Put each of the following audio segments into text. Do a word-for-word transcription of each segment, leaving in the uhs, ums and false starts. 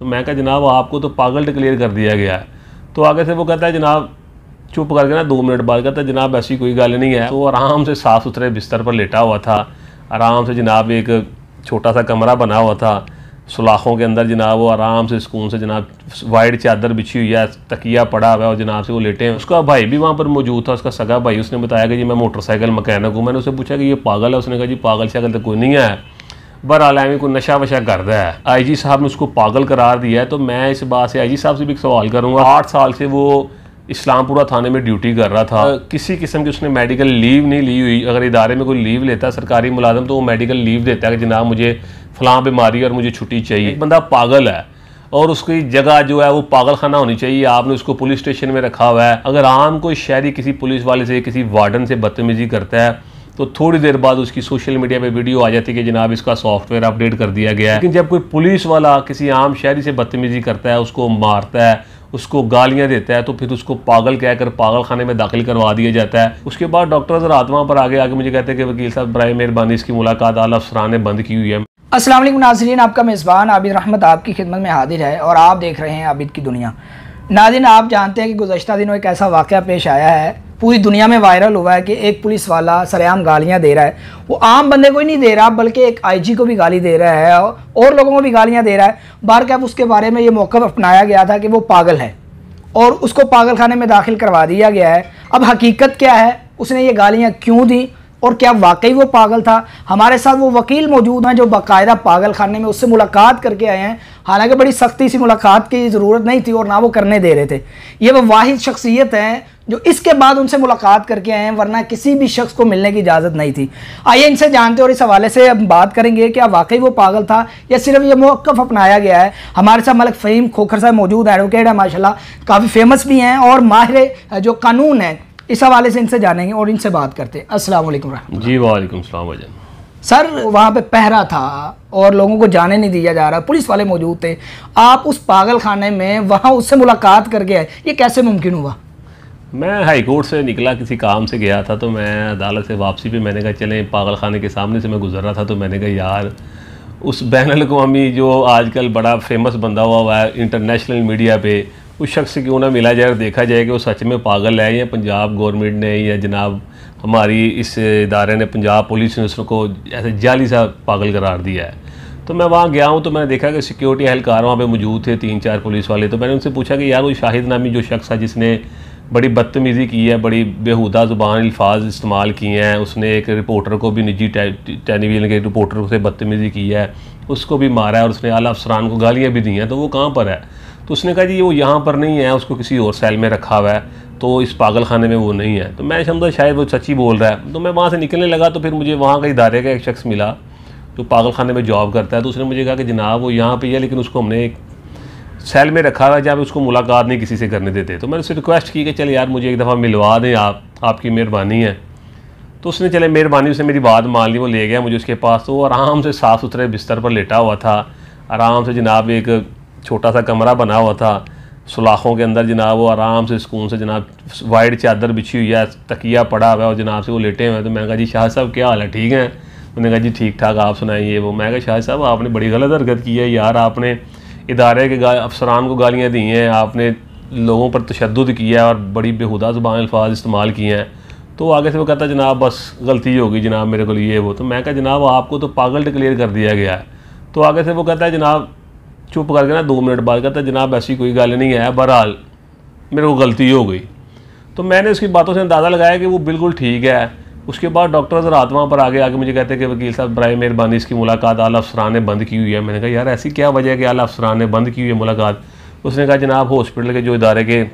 तो मैं कहा जनाब आपको तो पागल डिक्लेयर कर दिया गया है। तो आगे से वो कहता है जनाब चुप करके ना दो मिनट बाद कहता है जनाब ऐसी कोई गल नहीं है। तो आराम से साफ़ सुथरे बिस्तर पर लेटा हुआ था, आराम से जनाब एक छोटा सा कमरा बना हुआ था, सलाखों के अंदर जनाब वो आराम से सुकून से जनाब वाइट चादर बिछी हुई है, तकिया पड़ा हुआ है और जनाब से वो लेटे हैं। उसका भाई भी वहाँ पर मौजूद था, उसका सगा भाई। उसने बताया कि जी मैं मोटरसाइकिल मकैनिक हूँ। मैंने उससे पूछा कि ये पागल है? उसने कहा जी पागल शागल तो कोई नहीं है, बहरहाल आदमी को नशा वशा करता है। आई जी साहब ने उसको पागल करार दिया है। तो मैं इस बात से आई जी साहब से भी एक सवाल करूँगा, आठ साल से वो इस्लामपुरा थाने में ड्यूटी कर रहा था, किसी किस्म की उसने मेडिकल लीव नहीं ली हुई। अगर इदारे में कोई लीव लेता है सरकारी मुलाजम तो वो मेडिकल लीव देता है कि जनाब मुझे फलां बीमारी और मुझे छुट्टी चाहिए। एक बंदा पागल है और उसकी जगह जो है वो पागलखाना होनी चाहिए, आपने उसको पुलिस स्टेशन में रखा हुआ है। अगर आम कोई शहरी किसी पुलिस वाले से किसी वार्डन से बदतमीजी करता है तो थोड़ी देर बाद उसकी सोशल मीडिया पे वीडियो आ जाती है कि जनाब इसका सॉफ्टवेयर अपडेट कर दिया गया है। लेकिन जब कोई पुलिस वाला किसी आम शहरी से बदतमीजी करता है, उसको मारता है, उसको गालियां देता है, तो फिर उसको पागल कहकर पागल खाने में दाखिल करवा दिया जाता है। उसके बाद डॉक्टर्स रात वहाँ पर आगे आके मुझे कहते हैं कि वकील साहब बराए मेहरबानी इसकी मुलाकात आला अफसरान ने बंद की हुई है। अस्सलाम वालेकुम नाज़रीन, आपका मेज़बान आबिद रहमत आपकी खिदमत में हाजिर है और आप देख रहे हैं आबिद की दुनिया। नाज़रीन, आप जानते हैं कि गुज़श्ता दिनों एक ऐसा वाक़या पेश आया है, पूरी दुनिया में वायरल हुआ है कि एक पुलिस वाला सरेआम गालियां दे रहा है। वो आम बंदे को ही नहीं दे रहा बल्कि एक आईजी को भी गाली दे रहा है और लोगों को भी गालियां दे रहा है। बहरकैफ उसके बारे में ये मौक़िफ़ अपनाया गया था कि वो पागल है और उसको पागल खाने में दाखिल करवा दिया गया है। अब हकीकत क्या है, उसने ये गालियाँ क्यों दी और क्या वाकई वो पागल था? हमारे साथ वो वकील मौजूद हैं जो बाकायदा पागल खाने में उससे मुलाकात करके आए हैं। हालांकि बड़ी सख्ती सी मुलाकात की ज़रूरत नहीं थी और ना वो करने दे रहे थे। ये वो वाहिद शख्सियत हैं जो इसके बाद उनसे मुलाकात करके आए हैं, वरना किसी भी शख्स को मिलने की इजाज़त नहीं थी। आइए इनसे जानते और इस हवाले से हम बात करेंगे, क्या वाकई वो पागल था या सिर्फ ये मौक़िफ़ अपनाया गया है। हमारे साथ मलिक फ़हीम खोखर साहब मौजूद एडवोकेट हैं, माशाल्लाह काफ़ी फेमस भी हैं और माहिर जो कानून हैं, इस हवाले से इनसे जानेंगे और इनसे बात करते हैं। अस्सलाम वालेकुम रहमतुल्लाह जी। वालेकुम सलाम वजन सर, वहाँ पे पहरा था और लोगों को जाने नहीं दिया जा रहा, पुलिस वाले मौजूद थे, आप उस पागल खाने में वहाँ उससे मुलाकात करके आए, ये कैसे मुमकिन हुआ? मैं हाई कोर्ट से निकला, किसी काम से गया था, तो मैं अदालत से वापसी पे मैंने कहा चले पागल खाने के सामने से मैं गुजर रहा था तो मैंने कहा यार उस बैनल को हमी जो आजकल बड़ा फेमस बंदा हुआ हुआ है इंटरनेशनल मीडिया पर, उस शख्स से क्यों ना मिला जाए और देखा जाए कि वो सच में पागल है या पंजाब गवर्नमेंट ने या जनाब हमारी इस इदारे ने पंजाब पुलिस ने उसको ऐसे जाली सा पागल करार दिया है। तो मैं वहाँ गया हूँ तो मैंने देखा कि सिक्योरिटी एहलकार वहाँ पे मौजूद थे, तीन चार पुलिस वाले। तो मैंने उनसे पूछा कि यार वो शाहिद नामी जो शख्स है जिसने बड़ी बदतमीज़ी की है, बड़ी बेहुदा ज़ुबान अल्फाज इस्तेमाल किए हैं, उसने एक रिपोर्टर को भी निजी टेलीविजन के रिपोर्टर से बदतमीज़ी की है, उसको भी मारा है और उसने आला अफसरान को गालियाँ भी दी हैं, तो वो कहाँ पर है? तो उसने कहा जी वो यहाँ पर नहीं है, उसको किसी और सेल में रखा हुआ है, तो इस पागल खाने में वो नहीं है। तो मैं समझा शायद वो सच्ची बोल रहा है। तो मैं वहाँ से निकलने लगा तो फिर मुझे वहाँ का इदारे का एक शख्स मिला जो पागल खाने में जॉब करता है। तो उसने मुझे कहा कि जनाब वो यहाँ पे है लेकिन उसको हमने एक सेल में रखा हुआ है जहाँ उसको मुलाकात नहीं किसी से करने देते। तो मैंने उससे रिक्वेस्ट की कि चले यार मुझे एक दफ़ा मिलवा दें आप, आपकी मेहरबानी है। तो उसने चले मेहरबानी उसने मेरी बात मान ली, वो ले गया मुझे उसके पास। तो वो आराम से साफ़ सुथरे बिस्तर पर लेटा हुआ था, आराम से जनाब एक छोटा सा कमरा बना हुआ था, सलाखों के अंदर जनाब वो आराम से सुकून से जनाब वाइट चादर बिछी हुई है, तकिया पड़ा हुआ है और जनाब से वो लेटे हुए हैं। तो मैंने कहा जी शाह साहब क्या हाल है, ठीक हैं? उन्होंने कहा जी ठीक ठाक, आप सुनाइए। वो मैं कहा शाह साहब आपने बड़ी गलत हरकत की है यार, आपने इदारे के अफसरान को गालियाँ दी हैं, आपने लोगों पर तशद्दुद किया है और बड़ी बेहुदा ज़ुबान अल्फाज इस्तेमाल किए हैं। तो आगे से वो कहता जनाब बस गलती होगी जनाब मेरे को ये वो। तो मैं कहा जनाब आपको तो पागल डिक्लेयर कर दिया गया है। तो आगे से वो कहता है जनाब चुप करके ना दो मिनट बाद कहता जनाब ऐसी कोई गल नहीं है, बहरहाल मेरे को गलती हो गई। तो मैंने उसकी बातों से अंदाज़ा लगाया कि वो बिल्कुल ठीक है। उसके बाद डॉक्टर्स रात वहाँ पर आगे आके मुझे कहते हैं कि वकील साहब बराए मेहरबानी इसकी मुलाकात आला अफसरान ने बंद की हुई है। मैंने कहा यार ऐसी क्या वजह है कि आला अफसरान ने बंद की हुई है मुलाकात? उसने कहा जनाब हॉस्पिटल के जो इदारे के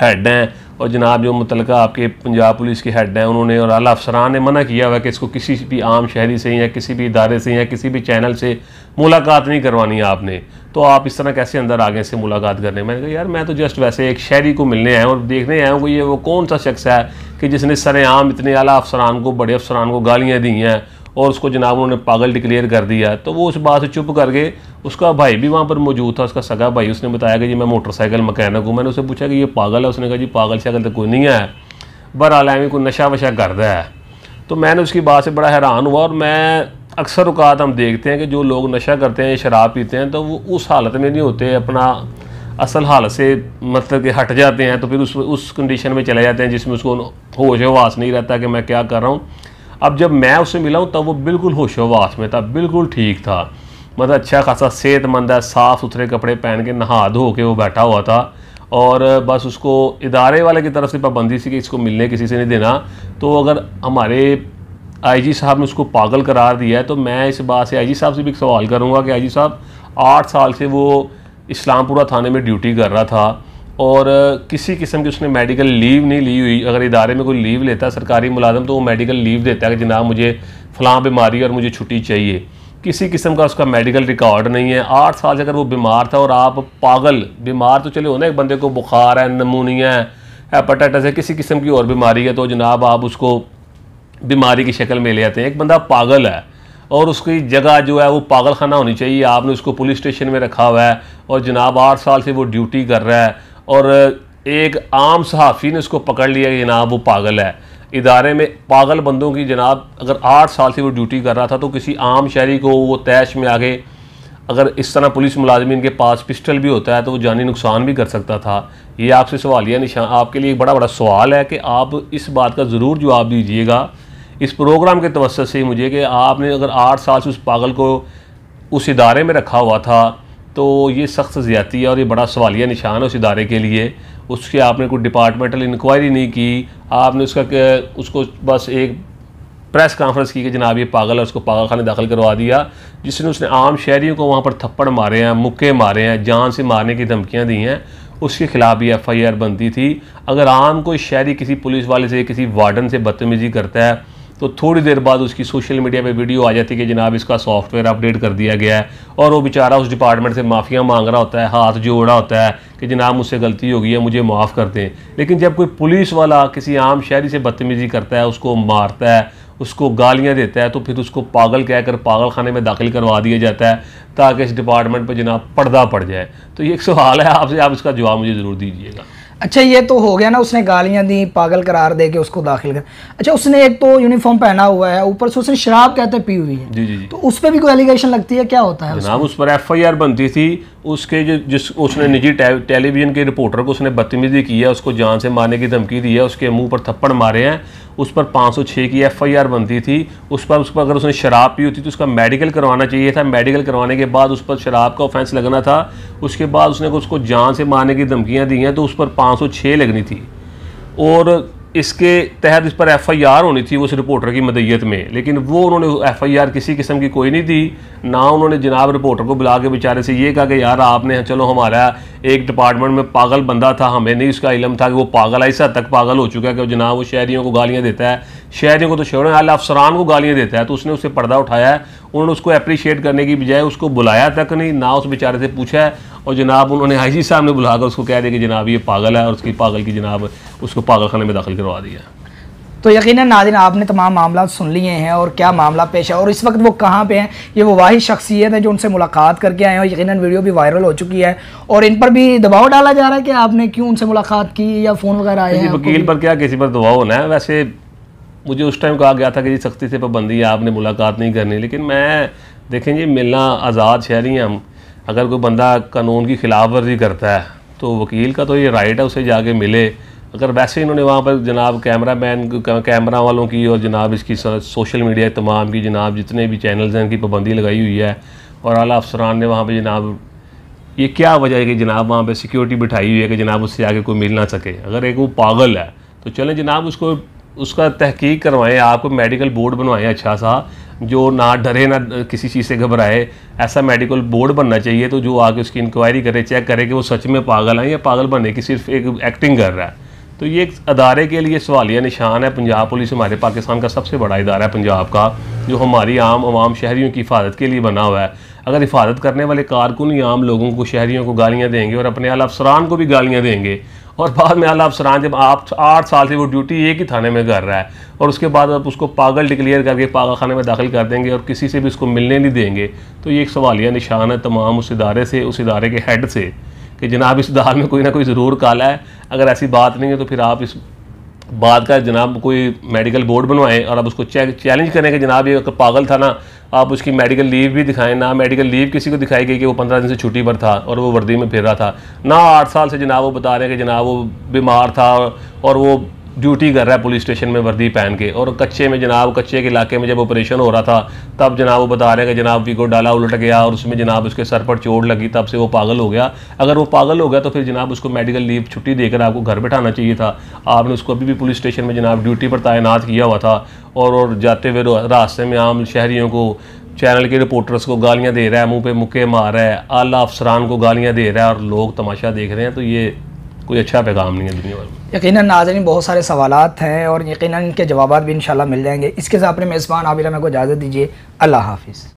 हेड हैं और जनाब जो मुतलका आपके पंजाब पुलिस के हेड हैं उन्होंने और आला अफसरान ने मना किया हुआ कि इसको किसी भी आम शहरी से या किसी भी इदारे से या किसी भी चैनल से मुलाकात नहीं करवानी है आपने, तो आप इस तरह कैसे अंदर आ गए इससे मुलाकात करने? मैंने कहा यार मैं तो जस्ट वैसे एक शहरी को मिलने आया हूँ और देखने आया हूँ कि ये वो कौन सा शख्स है कि जिसने सरेआम इतने आला अफसरान को, बड़े अफसरान को गालियाँ दी हैं और उसको जनाब उन्होंने पागल डिक्लेयर कर दिया। तो वो उस बात से चुप कर गए। उसका भाई भी वहाँ पर मौजूद था, उसका सगा भाई। उसने बताया कि जी मैं मोटरसाइकिल मकैनिक हूँ। मैंने उससे पूछा कि ये पागल है? उसने कहा जी पागल शागल तो कोई नहीं है, बहरहाल आदमी को नशा वशा करता है। तो मैंने उसकी बात से बड़ा हैरान हुआ और मैं अक्सर औक़ात हम देखते हैं कि जो लोग नशा करते हैं, शराब पीते हैं, तो वो उस हालत में नहीं होते, अपना असल हालत से मतलब कि हट जाते हैं, तो फिर उस उस कंडीशन में चले जाते हैं जिसमें उसको होश हवास नहीं रहता कि मैं क्या कर रहा हूँ। अब जब मैं उससे मिला हूँ तब वो बिल्कुल होश हवास में था, बिल्कुल ठीक था, मतलब अच्छा खासा सेहतमंद है, साफ़ सुथरे कपड़े पहन के नहा धो के वो बैठा हुआ था। और बस उसको इदारे वाले की तरफ से पाबंदी सी कि इसको मिलने किसी से नहीं देना। तो अगर हमारे आईजी साहब ने उसको पागल करार दिया है, तो मैं इस बात से आईजी साहब से भी एक सवाल करूंगा कि आईजी साहब, आठ साल से वो इस्लामपुरा थाने में ड्यूटी कर रहा था और किसी किस्म की उसने मेडिकल लीव नहीं ली हुई। अगर इदारे में कोई लीव लेता है सरकारी मुलाजम, तो वो मेडिकल लीव देता है कि जनाब मुझे फ़लाँ बीमारी और मुझे छुट्टी चाहिए। किसी किस्म का उसका मेडिकल रिकॉर्ड नहीं है। आठ साल से अगर वो बीमार था और आप पागल, बीमार तो चले हो ना, एक बंदे को बुखार है, नमूनिया है, हेपेटाइटिस है, किसी किस्म की और बीमारी है, तो जनाब आप उसको बीमारी की शक्ल में ले आते हैं। एक बंदा पागल है और उसकी जगह जो है वो पागल खाना होनी चाहिए, आपने उसको पुलिस स्टेशन में रखा हुआ है और जनाब आठ साल से वो ड्यूटी कर रहा है और एक आम सहाफ़ी ने उसको पकड़ लिया कि जनाब वो पागल है। इदारे में पागल बंदों की जनाब अगर आठ साल से वो ड्यूटी कर रहा था, तो किसी आम शहरी को वो तैश में आगे अगर इस तरह पुलिस मुलाजमीन के पास पिस्टल भी होता है तो वो जानी नुकसान भी कर सकता था। ये आपसे सवालिया निशान, आपके लिए एक बड़ा बड़ा सवाल है कि आप इस बात का ज़रूर जवाब दीजिएगा इस प्रोग्राम के तवस्सुत से मुझे, कि आपने अगर आठ साल से उस पागल को उस इदारे में रखा हुआ था तो ये सख्त ज़्यादती है और ये बड़ा सवालिया निशान है उस इदारे के लिए। उसके आपने कोई डिपार्टमेंटल इंक्वायरी नहीं की, आपने उसका उसको बस एक प्रेस कॉन्फ्रेंस की कि जनाब ये पागल है, उसको पागल खाने दाखिल करवा दिया, जिसने उसने आम शहरियों को वहाँ पर थप्पड़ मारे हैं, मुक्के मारे हैं, जान से मारने की धमकियाँ दी हैं। उसके खिलाफ भी एफ़ आई आर बनती थी। अगर आम कोई शहरी किसी पुलिस वाले से, किसी वार्डन से बदतमीजी करता है तो थोड़ी देर बाद उसकी सोशल मीडिया पे वीडियो आ जाती है कि जनाब इसका सॉफ्टवेयर अपडेट कर दिया गया है, और वो बेचारा उस डिपार्टमेंट से माफ़िया मांग रहा होता है, हाथ जोड़ा होता है कि जनाब मुझसे गलती हो गई है, मुझे माफ़ कर दें। लेकिन जब कोई पुलिस वाला किसी आम शहरी से बदतमीज़ी करता है, उसको मारता है, उसको गालियाँ देता है, तो फिर उसको पागल कहकर पागल खाने में दाखिल करवा दिया जाता है ताकि इस डिपार्टमेंट पर जनाब पर्दा पड़ जाए। तो ये एक सवाल है आपसे, आप इसका जवाब मुझे ज़रूर दीजिएगा। अच्छा, ये तो हो गया ना, उसने गालियाँ दी, पागल करार दे के उसको दाखिल कर। अच्छा, उसने एक तो यूनिफॉर्म पहना हुआ है, ऊपर से उसने शराब कहते पी हुई है, जी जी जी। तो उस पर भी कोई एलिगेशन लगती है, क्या होता है जनाब? उस पर एफ आई आर बनती थी। उसके जो जिस उसने निजी टेलीविज़न के रिपोर्टर को उसने बदतमीजी की है, उसको जान से मारने की धमकी दी है, उसके मुँह पर थप्पड़ मारे हैं, उस पर पाँच सौ छः की एफ आई आर बनती थी। उस पर उस पर अगर उसने शराब पी होती तो उसका मेडिकल करवाना चाहिए था, मेडिकल करवाने के बाद उस पर शराब का ऑफेंस लगना था। उसके बाद उसने उसको जान से मारने की धमकियाँ दी हैं तो उस पर पाँच सौ छह लगनी थी और इसके तहत इस पर एफ़ आई आर होनी थी उस रिपोर्टर की मदईयत में। लेकिन वो उन्होंने एफ़ आई आर किसी किस्म की कोई नहीं दी, ना उन्होंने जनाब रिपोर्टर को बुला के बेचारे से ये कहा कि यार आपने, चलो हमारा एक डिपार्टमेंट में पागल बंदा था, हमें नहीं उसका इलम था कि वो पागल है, इस हद तक पागल हो चुका है कि जनाब वो शहरियों को गालियाँ देता है, शहरियों को तो शहरों आला अफसरान को गालियाँ देता है। तो उसने उससे पर्दा उठाया, उन्होंने उसको अप्रिशिएट करने की बजाय उसको बुलाया तक नहीं, ना उस बेचारे से पूछा है, और जनाब उन्होंने आई जी साहब ने बुलाकर उसको कह दिया कि जनाब ये पागल है और उसकी पागल की जनाब उसको पागल खाने में दाखिल करवा दिया। तो यकीनन नाज़रीन आपने तमाम मामला सुन लिए हैं और क्या मामला पेश है और इस वक्त वो कहाँ पे हैं। ये वो वाहिद शख्सियत है जो उनसे मुलाकात करके आए हैं और यकीनन वीडियो भी वायरल हो चुकी है और इन पर भी दबाव डाला जा रहा है कि आपने क्यों उनसे मुलाकात की या फ़ोन वगैरह आए हैं। वकील पर क्या किसी पर दबाव होना है? वैसे मुझे उस टाइम कहा गया था कि सख्ती से पाबंदी है, आपने मुलाकात नहीं करनी, लेकिन मैं देखें जी मिलना आज़ाद शहरी हैं हम। अगर कोई बंदा कानून की खिलाफ वर्जी करता है तो वकील का तो ये राइट है उसे जाके मिले। अगर वैसे इन्होंने वहाँ पर जनाब कैमरा मैन कैमरा वालों की और जनाब इसकी सोशल मीडिया तमाम की जनाब जितने भी चैनल्स हैं इनकी पाबंदी लगाई हुई है और आला अफसरान ने वहाँ पे जनाब ये क्या वजह है कि जनाब वहाँ पे सिक्योरिटी बिठाई हुई है कि जनाब उससे आगे कोई मिल ना सके। अगर एक वो पागल है तो चलें जनाब उसको उसका तहकीक करवाएँ, आपको मेडिकल बोर्ड बनवाएँ अच्छा सा, जो ना डरे ना किसी चीज़ से घबराए, ऐसा मेडिकल बोर्ड बनना चाहिए तो जो आके उसकी इंक्वायरी करे, चेक करे कि वो सच में पागल है या पागल बनने की सिर्फ एक एक्टिंग कर रहा है। तो ये एक अदारे के लिए सवालिया निशान है। पंजाब पुलिस हमारे पाकिस्तान का सबसे बड़ा इदारा है पंजाब का, जो हमारी आम आवाम शहरियों की हिफाजत के लिए बना हुआ है। अगर हिफाजत करने वाले कारकुन ही आम लोगों को, शहरियों को गालियां देंगे और अपने आला अफसरान को भी गालियां देंगे और बाद में आला अफसरान, जब आप आठ साल से वो ड्यूटी एक ही थाने में कर रहा है और उसके बाद आप उसको पागल डिक्लेयर करके पागल खाने में दाखिल कर देंगे और किसी से भी उसको मिलने नहीं देंगे, तो ये एक सवालिया निशान है तमाम उस इदारे से, उस इदारे के हेड से कि जनाब इस दाल में कोई ना कोई ज़रूर काला है। अगर ऐसी बात नहीं है तो फिर आप इस बात का जनाब कोई मेडिकल बोर्ड बनवाएं और अब उसको चैलेंज करें कि जनाब ये पागल था ना, आप उसकी मेडिकल लीव भी दिखाएं, ना मेडिकल लीव किसी को दिखाई गई कि वो पंद्रह दिन से छुट्टी पर था और वो वर्दी में फिर रहा था, ना आठ साल से जनाब वो बता रहे हैं कि जनाब वो बीमार था और वो ड्यूटी कर रहा है पुलिस स्टेशन में वर्दी पहन के, और कच्चे में जनाब कच्चे के इलाके में जब ऑपरेशन हो रहा था तब जनाब वो बता रहे हैं कि जनाब वीको डाला उलट गया और उसमें जनाब उसके सर पर चोट लगी, तब से वो पागल हो गया। अगर वो पागल हो गया तो फिर जनाब उसको मेडिकल लीव छुट्टी देकर आपको घर बैठाना चाहिए था। आपने उसको अभी भी पुलिस स्टेशन में जनाब ड्यूटी पर तैनात किया हुआ था और, और जाते हुए रास्ते में आम शहरियों को, चैनल के रिपोर्टर्स को गालियाँ दे रहा है, मुँह पर मुक्के मार रहा है, आला अफसरान को गालियाँ दे रहा है और लोग तमाशा देख रहे हैं। तो ये कोई अच्छा पैगाम नहीं है दुनिया भर में। यकीनन नाज़रीन बहुत सारे सवालात हैं और यकीनन इनके जवाब भी इंशाल्लाह मिल जाएंगे। इसके साथ अपने मेज़बान आबिद रहमत को इजाज़त दीजिए। अल्लाह हाफ़िज़।